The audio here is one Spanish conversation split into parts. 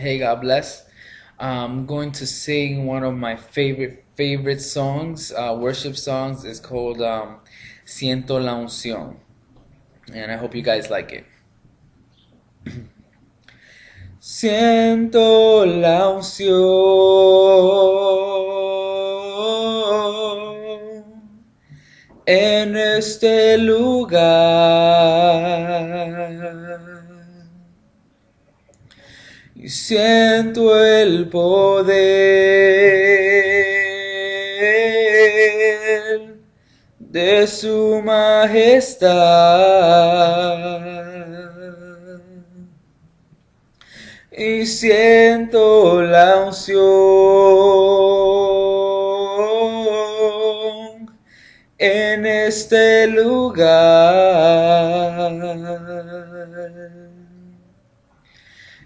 Hey, God bless. I'm going to sing one of my favorite songs, worship songs. It's called Siento la unción, and I hope you guys like it. Siento la unción en este lugar. Y siento el poder de su majestad. Y siento la unción en este lugar.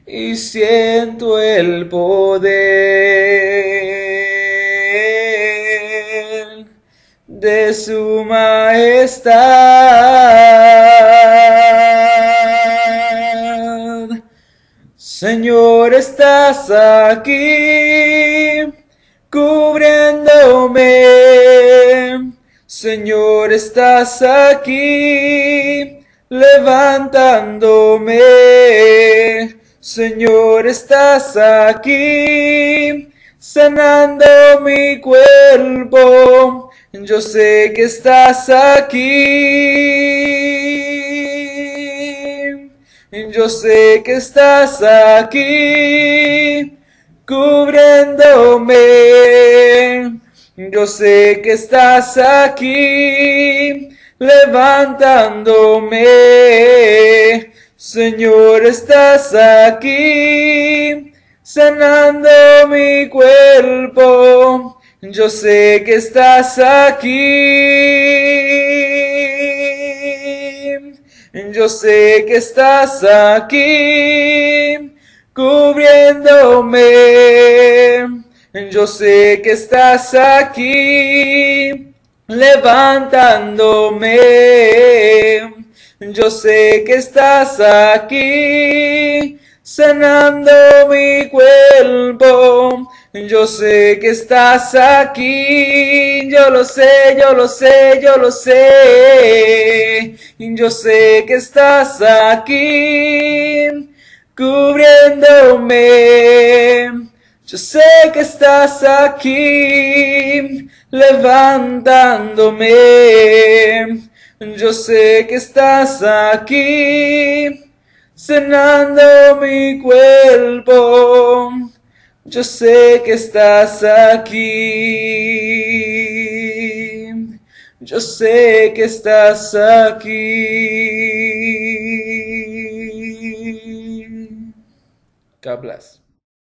Y siento el poder de su majestad. Señor, estás aquí cubriéndome. Señor, estás aquí levantándome. Señor, estás aquí sanando mi cuerpo. Yo sé que estás aquí. Yo sé que estás aquí cubriéndome. Yo sé que estás aquí levantándome. Señor, estás aquí sanando mi cuerpo. Yo sé que estás aquí. Yo sé que estás aquí cubriéndome. Yo sé que estás aquí levantándome. Yo sé que estás aquí sanando mi cuerpo. Yo sé que estás aquí. Yo lo sé, yo lo sé, yo lo sé. Yo sé que estás aquí cubriéndome. Yo sé que estás aquí levantándome. Yo sé que estás aquí sanando mi cuerpo. Yo sé que estás aquí. Yo sé que estás aquí. God bless.